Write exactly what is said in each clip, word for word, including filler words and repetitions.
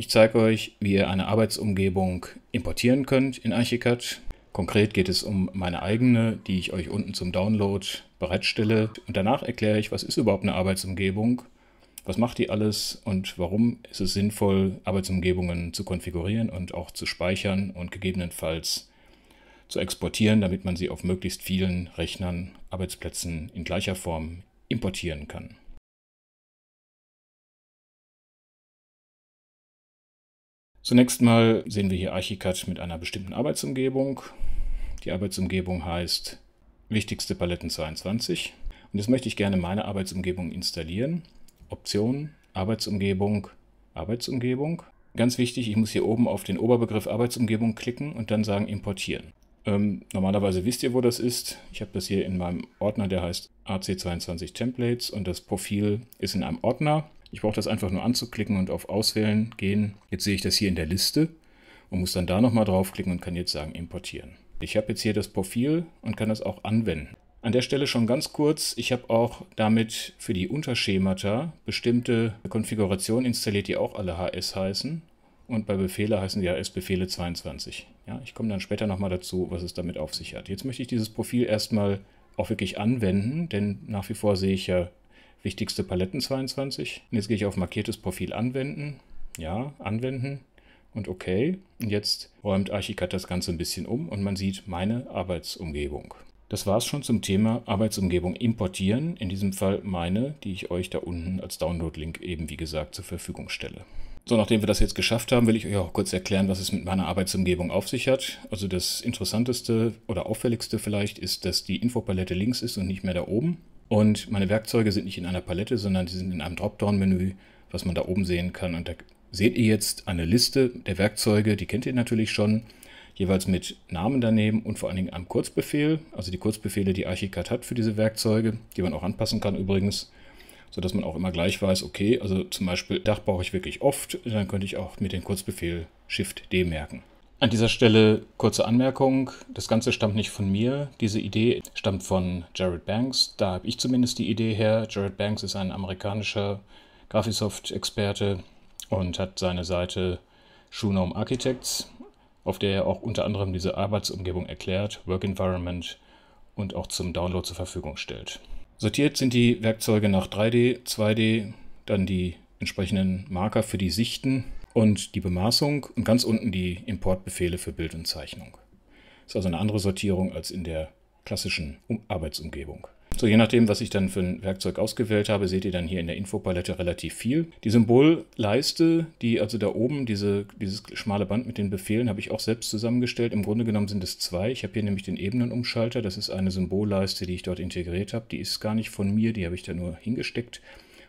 Ich zeige euch, wie ihr eine Arbeitsumgebung importieren könnt in Archicad. Konkret geht es um meine eigene, die ich euch unten zum Download bereitstelle. Und danach erkläre ich, was ist überhaupt eine Arbeitsumgebung, was macht die alles und warum ist es sinnvoll, Arbeitsumgebungen zu konfigurieren und auch zu speichern und gegebenenfalls zu exportieren, damit man sie auf möglichst vielen Rechnern, Arbeitsplätzen in gleicher Form importieren kann. Zunächst mal sehen wir hier Archicad mit einer bestimmten Arbeitsumgebung. Die Arbeitsumgebung heißt Wichtigste Paletten zweiundzwanzig. Und jetzt möchte ich gerne meine Arbeitsumgebung installieren. Option, Arbeitsumgebung, Arbeitsumgebung. Ganz wichtig, ich muss hier oben auf den Oberbegriff Arbeitsumgebung klicken und dann sagen Importieren. Ähm, normalerweise wisst ihr, wo das ist. Ich habe das hier in meinem Ordner, der heißt A C zweiundzwanzig Templates und das Profil ist in einem Ordner. Ich brauche das einfach nur anzuklicken und auf Auswählen gehen. Jetzt sehe ich das hier in der Liste und muss dann da nochmal draufklicken und kann jetzt sagen Importieren. Ich habe jetzt hier das Profil und kann das auch anwenden. An der Stelle schon ganz kurz, ich habe auch damit für die Unterschemata bestimmte Konfigurationen installiert, die auch alle H S heißen. Und bei Befehle heißen die H S-Befehle zweiundzwanzig. Ja, ich komme dann später nochmal dazu, was es damit auf sich hat. Jetzt möchte ich dieses Profil erstmal auch wirklich anwenden, denn nach wie vor sehe ich ja Wichtigste Paletten zweiundzwanzig. Und jetzt gehe ich auf Markiertes Profil anwenden. Ja, anwenden und OK. Und jetzt räumt Archicad das Ganze ein bisschen um und man sieht meine Arbeitsumgebung. Das war es schon zum Thema Arbeitsumgebung importieren. In diesem Fall meine, die ich euch da unten als Download-Link eben wie gesagt zur Verfügung stelle. So, nachdem wir das jetzt geschafft haben, will ich euch auch kurz erklären, was es mit meiner Arbeitsumgebung auf sich hat. Also das Interessanteste oder Auffälligste vielleicht ist, dass die Infopalette links ist und nicht mehr da oben. Und meine Werkzeuge sind nicht in einer Palette, sondern die sind in einem Dropdown-Menü, was man da oben sehen kann. Und da seht ihr jetzt eine Liste der Werkzeuge, die kennt ihr natürlich schon, jeweils mit Namen daneben und vor allen Dingen einem Kurzbefehl. Also die Kurzbefehle, die Archicad hat für diese Werkzeuge, die man auch anpassen kann übrigens, sodass man auch immer gleich weiß, okay, also zum Beispiel Dach brauche ich wirklich oft, dann könnte ich auch mit dem Kurzbefehl Shift D merken. An dieser Stelle kurze Anmerkung, das Ganze stammt nicht von mir, diese Idee stammt von Jared Banks, da habe ich zumindest die Idee her. Jared Banks ist ein amerikanischer Graphisoft-Experte und hat seine Seite Schuonaum Architects, auf der er auch unter anderem diese Arbeitsumgebung erklärt, Work Environment und auch zum Download zur Verfügung stellt. Sortiert sind die Werkzeuge nach drei D, zwei D, dann die entsprechenden Marker für die Sichten und die Bemaßung und ganz unten die Importbefehle für Bild und Zeichnung. Das ist also eine andere Sortierung als in der klassischen Arbeitsumgebung. So, je nachdem, was ich dann für ein Werkzeug ausgewählt habe, seht ihr dann hier in der Infopalette relativ viel. Die Symbolleiste, die also da oben, diese, dieses schmale Band mit den Befehlen, habe ich auch selbst zusammengestellt. Im Grunde genommen sind es zwei. Ich habe hier nämlich den Ebenenumschalter. Das ist eine Symbolleiste, die ich dort integriert habe. Die ist gar nicht von mir, die habe ich da nur hingesteckt.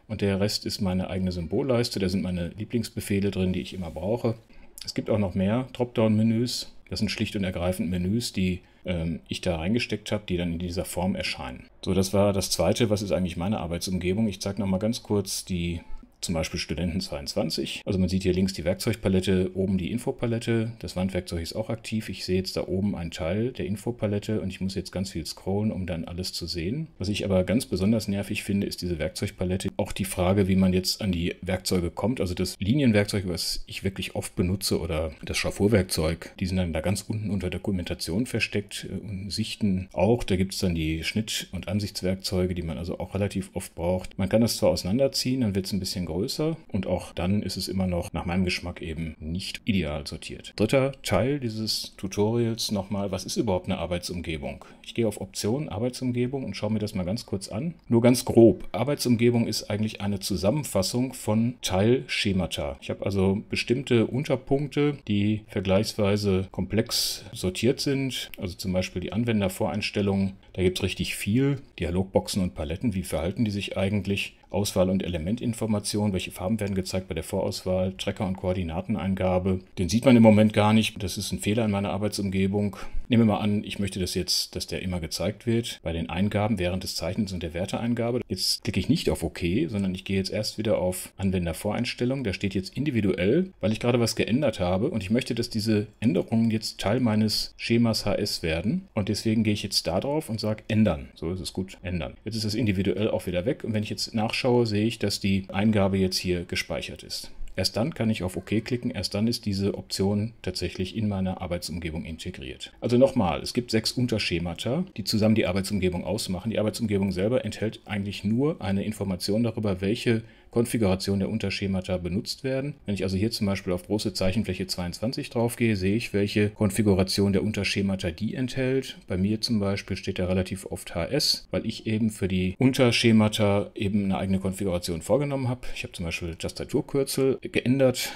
Und der Rest ist meine eigene Symbolleiste, da sind meine Lieblingsbefehle drin, die ich immer brauche. Es gibt auch noch mehr Dropdown-Menüs. Das sind schlicht und ergreifend Menüs, die ähm, ich da reingesteckt habe, die dann in dieser Form erscheinen. So, das war das Zweite, was ist eigentlich meine Arbeitsumgebung. Ich zeige nochmal ganz kurz die, zum Beispiel Studenten zweiundzwanzig. Also man sieht hier links die Werkzeugpalette, oben die Infopalette. Das Wandwerkzeug ist auch aktiv. Ich sehe jetzt da oben einen Teil der Infopalette und ich muss jetzt ganz viel scrollen, um dann alles zu sehen. Was ich aber ganz besonders nervig finde, ist diese Werkzeugpalette. Auch die Frage, wie man jetzt an die Werkzeuge kommt. Also das Linienwerkzeug, was ich wirklich oft benutze, oder das Schraffurwerkzeug, die sind dann da ganz unten unter Dokumentation versteckt und Sichten auch. Da gibt es dann die Schnitt- und Ansichtswerkzeuge, die man also auch relativ oft braucht. Man kann das zwar auseinanderziehen, dann wird es ein bisschen größer und auch dann ist es immer noch nach meinem Geschmack eben nicht ideal sortiert. Dritter Teil dieses Tutorials nochmal, was ist überhaupt eine Arbeitsumgebung? Ich gehe auf Option, Arbeitsumgebung und schaue mir das mal ganz kurz an. Nur ganz grob, Arbeitsumgebung ist eigentlich eine Zusammenfassung von Teilschemata. Ich habe also bestimmte Unterpunkte, die vergleichsweise komplex sortiert sind, also zum Beispiel die Anwendervoreinstellungen, da gibt es richtig viel, Dialogboxen und Paletten, wie verhalten die sich eigentlich? Auswahl- und Elementinformation, welche Farben werden gezeigt bei der Vorauswahl, Tracker- und Koordinateneingabe. Den sieht man im Moment gar nicht, das ist ein Fehler in meiner Arbeitsumgebung. Nehmen wir mal an, ich möchte das jetzt, dass der immer gezeigt wird, bei den Eingaben während des Zeichnens und der Werteeingabe. Jetzt klicke ich nicht auf OK, sondern ich gehe jetzt erst wieder auf Anwendervoreinstellung. Da steht jetzt individuell, weil ich gerade was geändert habe und ich möchte, dass diese Änderungen jetzt Teil meines Schemas H S werden. Und deswegen gehe ich jetzt da drauf und sage Ändern. So ist es gut, Ändern. Jetzt ist das individuell auch wieder weg und wenn ich jetzt nachschaue, sehe ich, dass die Eingabe jetzt hier gespeichert ist. Erst dann kann ich auf OK klicken, erst dann ist diese Option tatsächlich in meiner Arbeitsumgebung integriert. Also nochmal, es gibt sechs Unterschemata, die zusammen die Arbeitsumgebung ausmachen. Die Arbeitsumgebung selber enthält eigentlich nur eine Information darüber, welche Konfiguration der Unterschemata benutzt werden. Wenn ich also hier zum Beispiel auf große Zeichenfläche zweiundzwanzig draufgehe, sehe ich, welche Konfiguration der Unterschemata die enthält. Bei mir zum Beispiel steht da relativ oft H S, weil ich eben für die Unterschemata eben eine eigene Konfiguration vorgenommen habe. Ich habe zum Beispiel Tastaturkürzel geändert.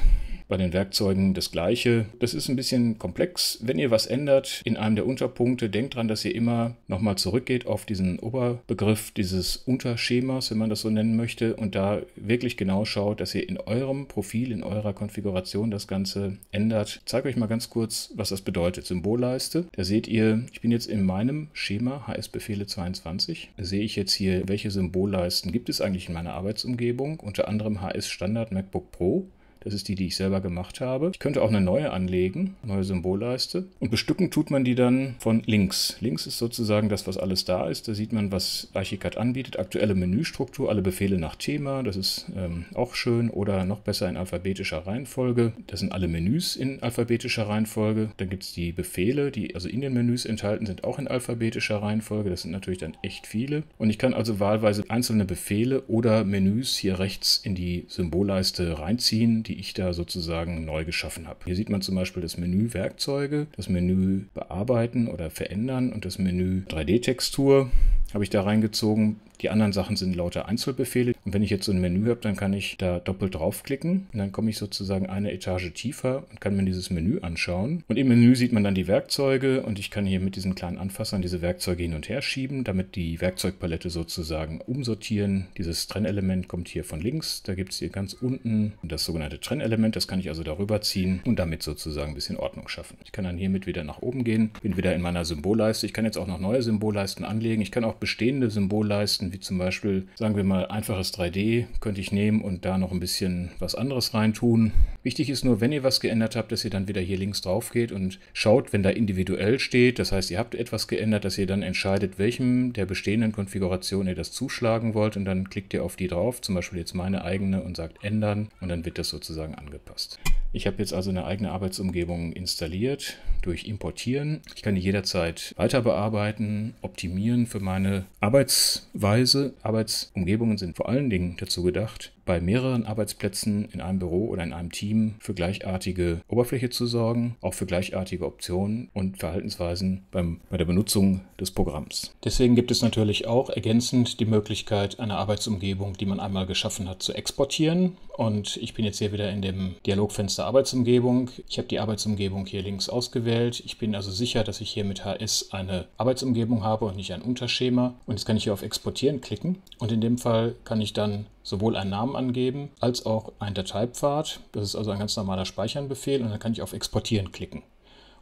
Bei den Werkzeugen das Gleiche. Das ist ein bisschen komplex. Wenn ihr was ändert in einem der Unterpunkte, denkt dran, dass ihr immer nochmal zurückgeht auf diesen Oberbegriff dieses Unterschemas, wenn man das so nennen möchte, und da wirklich genau schaut, dass ihr in eurem Profil, in eurer Konfiguration das Ganze ändert. Ich zeige euch mal ganz kurz, was das bedeutet. Symbolleiste. Da seht ihr, ich bin jetzt in meinem Schema H S-Befehle zweiundzwanzig. Da sehe ich jetzt hier, welche Symbolleisten gibt es eigentlich in meiner Arbeitsumgebung. Unter anderem H S Standard MacBook Pro. Das ist die, die ich selber gemacht habe. Ich könnte auch eine neue anlegen, neue Symbolleiste. Und bestücken tut man die dann von links. Links ist sozusagen das, was alles da ist. Da sieht man, was Archicad anbietet. Aktuelle Menüstruktur, alle Befehle nach Thema. Das ist ähm, auch schön. Oder noch besser in alphabetischer Reihenfolge. Das sind alle Menüs in alphabetischer Reihenfolge. Dann gibt es die Befehle, die also in den Menüs enthalten sind, auch in alphabetischer Reihenfolge. Das sind natürlich dann echt viele. Und ich kann also wahlweise einzelne Befehle oder Menüs hier rechts in die Symbolleiste reinziehen, die ich da sozusagen neu geschaffen habe. Hier sieht man zum Beispiel das Menü Werkzeuge, das Menü Bearbeiten oder Verändern und das Menü drei D-Textur habe ich da reingezogen. Die anderen Sachen sind lauter Einzelbefehle. Und wenn ich jetzt so ein Menü habe, dann kann ich da doppelt draufklicken. Und dann komme ich sozusagen eine Etage tiefer und kann mir dieses Menü anschauen. Und im Menü sieht man dann die Werkzeuge. Und ich kann hier mit diesen kleinen Anfassern diese Werkzeuge hin und her schieben, damit die Werkzeugpalette sozusagen umsortieren. Dieses Trennelement kommt hier von links. Da gibt es hier ganz unten das sogenannte Trennelement. Das kann ich also darüber ziehen und damit sozusagen ein bisschen Ordnung schaffen. Ich kann dann hiermit wieder nach oben gehen. Bin wieder in meiner Symbolleiste. Ich kann jetzt auch noch neue Symbolleisten anlegen. Ich kann auch bestehende Symbolleisten, wie zum Beispiel, sagen wir mal, einfaches drei D, könnte ich nehmen und da noch ein bisschen was anderes reintun. Wichtig ist nur, wenn ihr was geändert habt, dass ihr dann wieder hier links drauf geht und schaut, wenn da individuell steht, das heißt, ihr habt etwas geändert, dass ihr dann entscheidet, welchem der bestehenden Konfiguration ihr das zuschlagen wollt und dann klickt ihr auf die drauf, zum Beispiel jetzt meine eigene und sagt ändern und dann wird das sozusagen angepasst. Ich habe jetzt also eine eigene Arbeitsumgebung installiert durch Importieren. Ich kann die jederzeit weiter bearbeiten, optimieren für meine Arbeitsweise. Arbeitsumgebungen sind vor allen Dingen dazu gedacht, bei mehreren Arbeitsplätzen in einem Büro oder in einem Team für gleichartige Oberfläche zu sorgen, auch für gleichartige Optionen und Verhaltensweisen beim, bei der Benutzung des Programms. Deswegen gibt es natürlich auch ergänzend die Möglichkeit, eine Arbeitsumgebung, die man einmal geschaffen hat, zu exportieren. Und ich bin jetzt hier wieder in dem Dialogfenster Arbeitsumgebung. Ich habe die Arbeitsumgebung hier links ausgewählt. Ich bin also sicher, dass ich hier mit H S eine Arbeitsumgebung habe und nicht ein Unterschema. Und jetzt kann ich hier auf Exportieren klicken. Und in dem Fall kann ich dann sowohl einen Namen angeben, als auch einen Dateipfad. Das ist also ein ganz normaler Speichernbefehl und dann kann ich auf Exportieren klicken.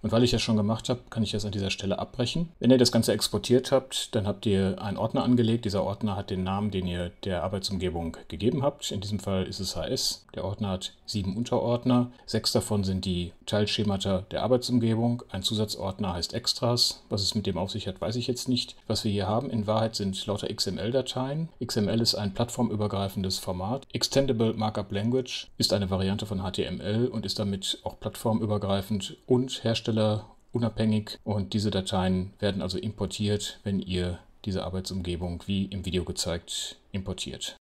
Und weil ich das schon gemacht habe, kann ich das an dieser Stelle abbrechen. Wenn ihr das Ganze exportiert habt, dann habt ihr einen Ordner angelegt. Dieser Ordner hat den Namen, den ihr der Arbeitsumgebung gegeben habt. In diesem Fall ist es H S. Der Ordner hat sieben Unterordner. Sechs davon sind die Teilschemata der Arbeitsumgebung. Ein Zusatzordner heißt Extras. Was es mit dem auf sich hat, weiß ich jetzt nicht. Was wir hier haben in Wahrheit sind lauter X M L-Dateien. X M L ist ein plattformübergreifendes Format. Extensible Markup Language ist eine Variante von H T M L und ist damit auch plattformübergreifend und herstellbar unabhängig und diese Dateien werden also importiert, wenn ihr diese Arbeitsumgebung wie im Video gezeigt importiert.